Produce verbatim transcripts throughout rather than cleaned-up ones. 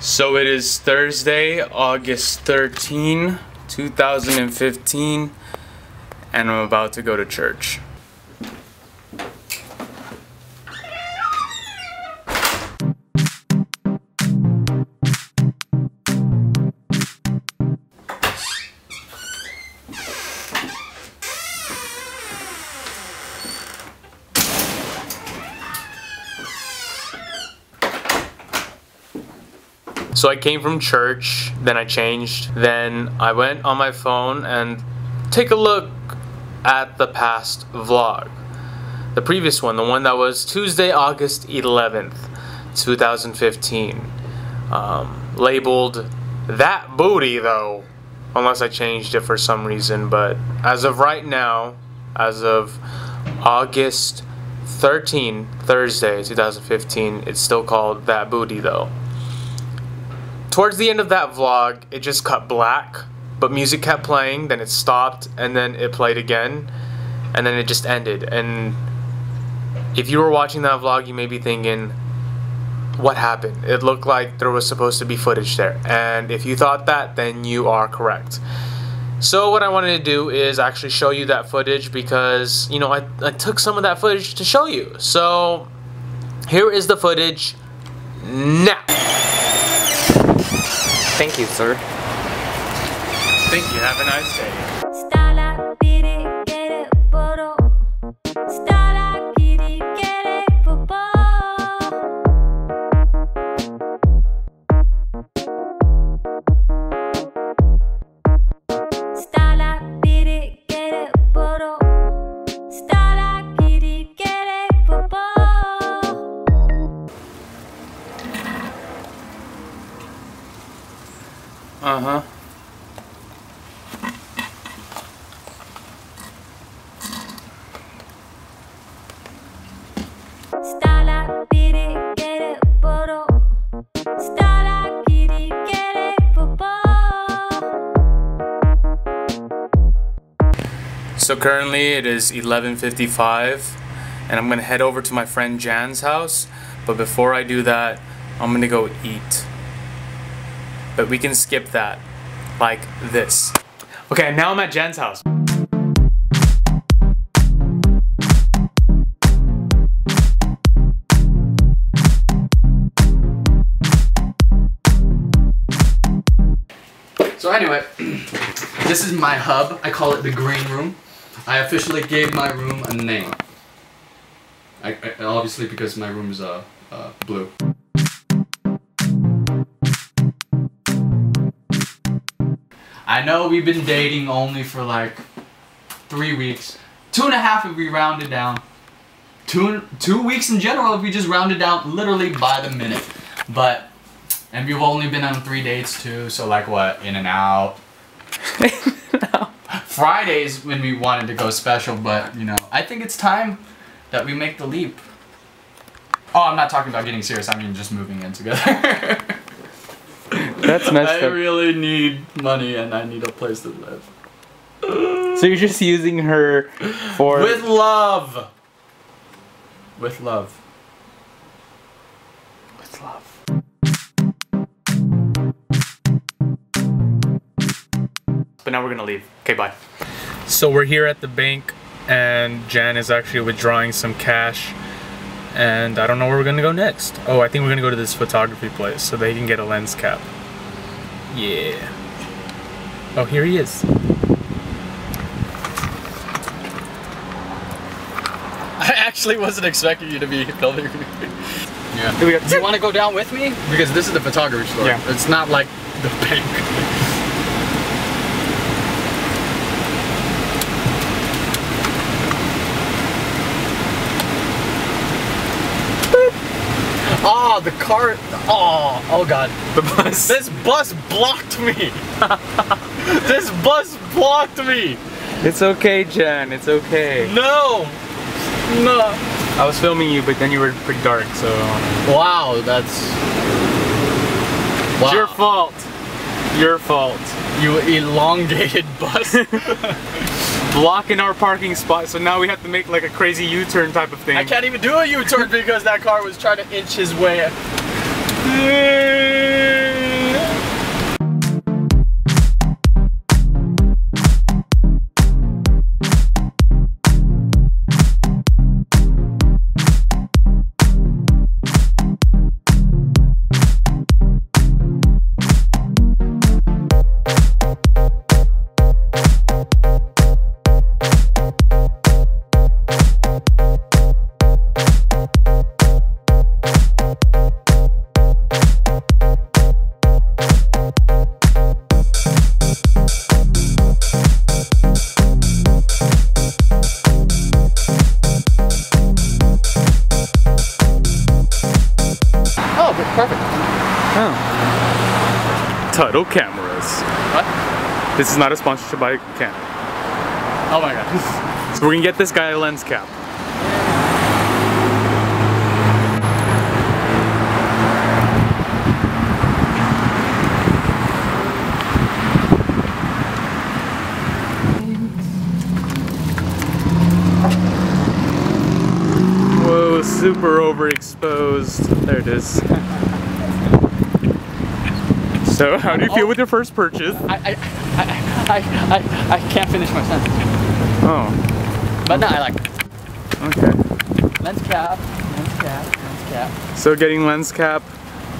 So it is Thursday, August thirteenth, two thousand fifteen, and I'm about to go to church. So I came from church, then I changed, then I went on my phone and take a look at the past vlog. The previous one, the one that was Tuesday, August eleventh, two thousand fifteen. Um, labeled that booty though, unless I changed it for some reason, but as of right now, as of August thirteenth, Thursday, two thousand fifteen, it's still called that booty though. Towards the end of that vlog, it just cut black, but music kept playing, then it stopped, and then it played again, and then it just ended. And if you were watching that vlog, you may be thinking, what happened? It looked like there was supposed to be footage there. And if you thought that, then you are correct. So what I wanted to do is actually show you that footage because, you know, I, I took some of that footage to show you. So here is the footage now. Thank you, sir. Thank you. Have a nice day. Uh-huh. So currently it is eleven fifty-five and I'm gonna head over to my friend Jan's house, but before I do that I'm gonna go eat. But we can skip that, like this. Okay, now I'm at Jan's house. So anyway, this is my hub. I call it the green room. I officially gave my room a name. I, I, obviously because my room is uh, uh, blue. I know we've been dating only for like three weeks. Two and a half if we rounded down. Two, two weeks in general if we just rounded down literally by the minute. But, and we've only been on three dates too, so like what? In and out. No. Fridays when we wanted to go special, but you know, I think it's time that we make the leap. Oh, I'm not talking about getting serious, I mean just moving in together. That's nice. I really need money and I need a place to live. So you're just using her for... With love! With love. With love. But now we're gonna leave. Okay, bye. So we're here at the bank and Jan is actually withdrawing some cash. And I don't know where we're gonna go next. Oh, I think we're gonna go to this photography place so they can get a lens cap. Yeah. Oh, here he is. I actually wasn't expecting you to be filming me. Yeah. Do, we do you want to go down with me? Because this is the photography store. Yeah. It's not like the bank. Oh, the car. Oh, oh God. The bus. This bus blocked me. This bus blocked me. It's okay, Jan. It's okay. No. No. I was filming you, but then you were pretty dark, so. Wow, that's. Wow. It's your fault. Your fault. You elongated bus. Blocking our parking spot, so now we have to make like a crazy U-turn type of thing. I can't even do a U-turn because that car was trying to inch his way. Oh. Turtle cameras. What? This is not a sponsorship by Canon. Oh my god. So we're gonna get this guy a lens cap. Super overexposed. There it is. So, how do you feel with your first purchase? I, I, I, I, I can't finish my sentence. Oh. But no, I like it. Okay. Lens cap, lens cap, lens cap. So, getting lens cap,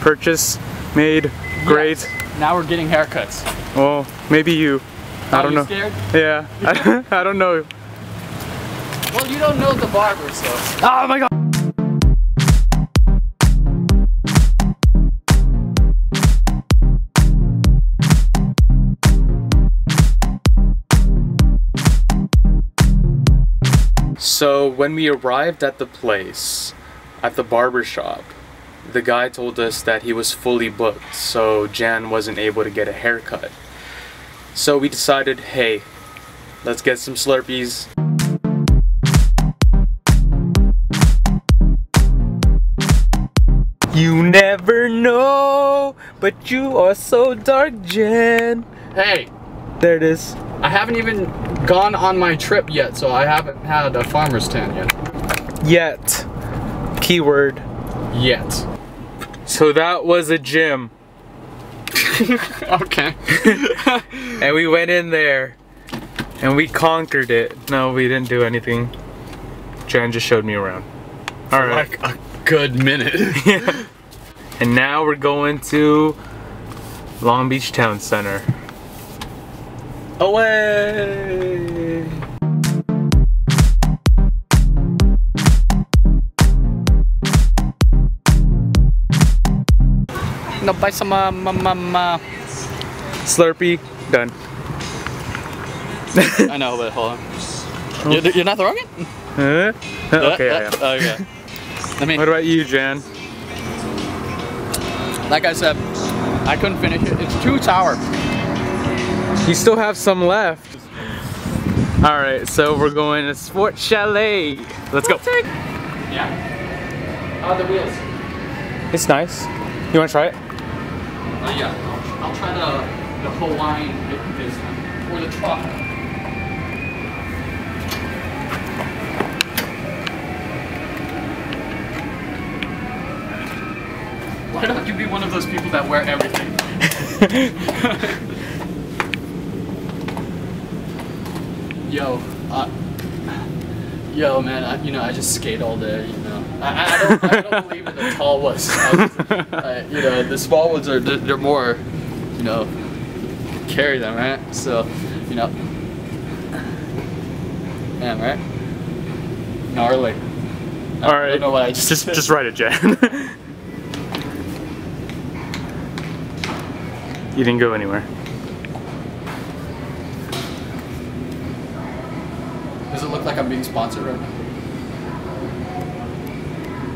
purchase made, great. Yes. Now we're getting haircuts. Well, maybe you. I don't know. Are you scared? Yeah. I, I don't know. Well, you don't know the barber, so. Oh my god. So when we arrived at the place, at the barber shop, the guy told us that he was fully booked, so Jan wasn't able to get a haircut. So we decided, hey, let's get some Slurpees. You never know, but you are so dark, Jan. Hey. There it is. I haven't even gone on my trip yet, so I haven't had a farmer's tan yet. Yet. Keyword. Yet. So that was a gym. Okay. And we went in there, and we conquered it. No, we didn't do anything. Jan just showed me around. All For right. Like a good minute. Yeah. And now we're going to Long Beach Town Center. Away! No, buy some uh, mama. Slurpee, done. I know, but hold on. You're, you're not throwing it? Huh? Okay, I am. Okay. I mean, what about you, Jan? Like I said, I couldn't finish it. It's too sour. You still have some left. All right, so we're going to Sports Chalet. Let's go. Yeah. Oh, the wheels. It's nice. You want to try it? Uh, yeah. I'll, I'll try the, the Hawaiian this time, or the truffle. Why don't you be one of those people that wear everything? Yo, uh, yo, man, I, you know, I just skate all day, you know. I, I, don't, I don't believe in the tall ones. I just, I, you know, the small ones are, they're more, you know, carry them, right? So, you know, damn, right? Gnarly. I all right. Don't know what I just just, just write it, Jan. You didn't go anywhere. Does it look like I'm being sponsored right now?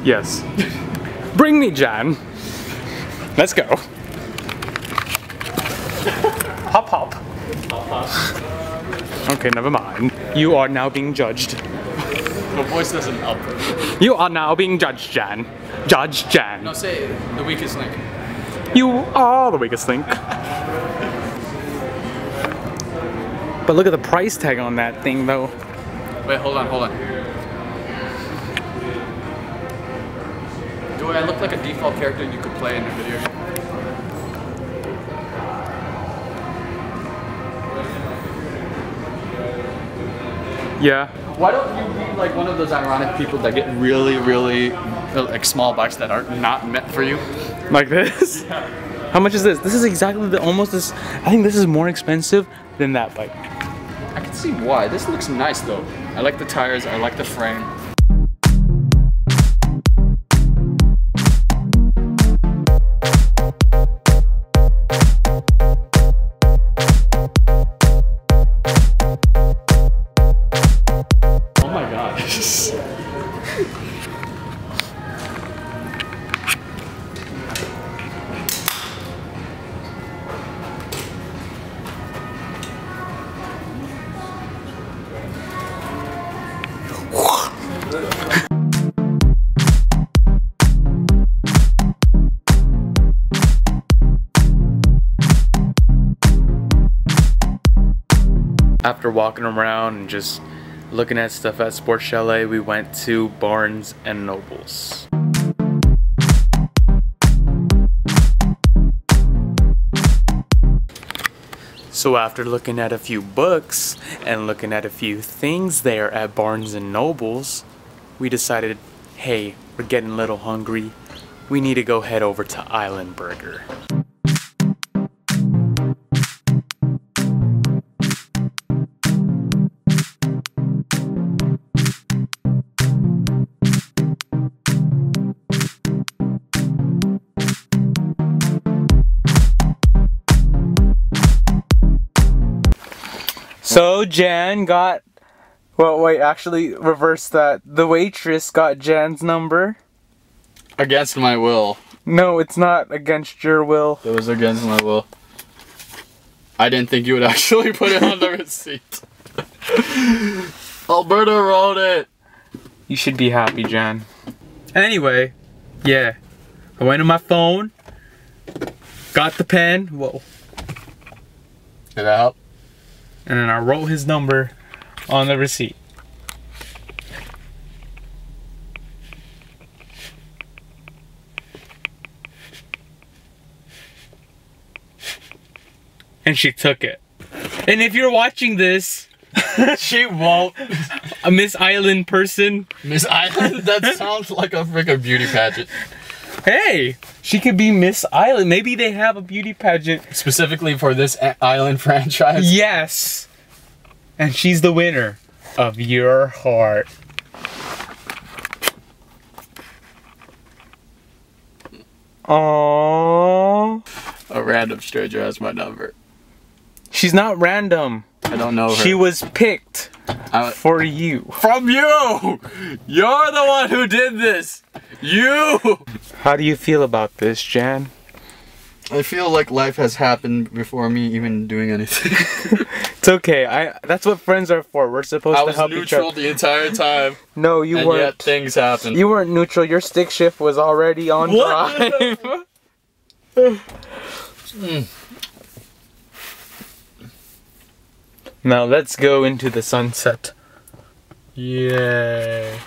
Yes. Bring me, Jan. Let's go. Hop, hop. Hop, hop. Okay, never mind. You are now being judged. My voice doesn't up. You are now being judged, Jan. Judge Jan. No, say the weakest link. You are the weakest link. But look at the price tag on that thing, though. Wait, hold on, hold on. Do I look like a default character you could play in a video? Yeah. Why don't you be like one of those ironic people that get really, really like small bikes that are not meant for you? Like this? Yeah. How much is this? This is exactly the almost this. I think this is more expensive than that bike. I can see why. This looks nice though. I like the tires. I like the frame. Oh my gosh. After walking around and just looking at stuff at Sports Chalet, we went to Barnes and Nobles. So after looking at a few books and looking at a few things there at Barnes and Nobles, we decided, hey, we're getting a little hungry. We need to go head over to Island Burger. So Jan got, well wait, actually reverse that. The waitress got Jan's number. Against my will. No, it's not against your will. It was against my will. I didn't think you would actually put it on the receipt. Alberta wrote it. You should be happy, Jan. Anyway, yeah. I went on my phone, got the pen, whoa. Did that help? And then I wrote his number on the receipt. And she took it. And if you're watching this, she won't. A Miss Island person. Miss Island? That sounds like a freaking beauty pageant. Hey, she could be Miss Island. Maybe they have a beauty pageant specifically for this island franchise. Yes. And she's the winner of your heart. Aww. A random stranger has my number. She's not random. I don't know her. She was picked I, for you. From you! You're the one who did this! You! How do you feel about this, Jan? I feel like life has happened before me even doing anything. It's okay. I. That's what friends are for. We're supposed I to help each other. I was neutral the entire time. No, you and weren't. Yet things happened. You weren't neutral. Your stick shift was already on what? Drive. mm. Now let's go into the sunset. Yeah.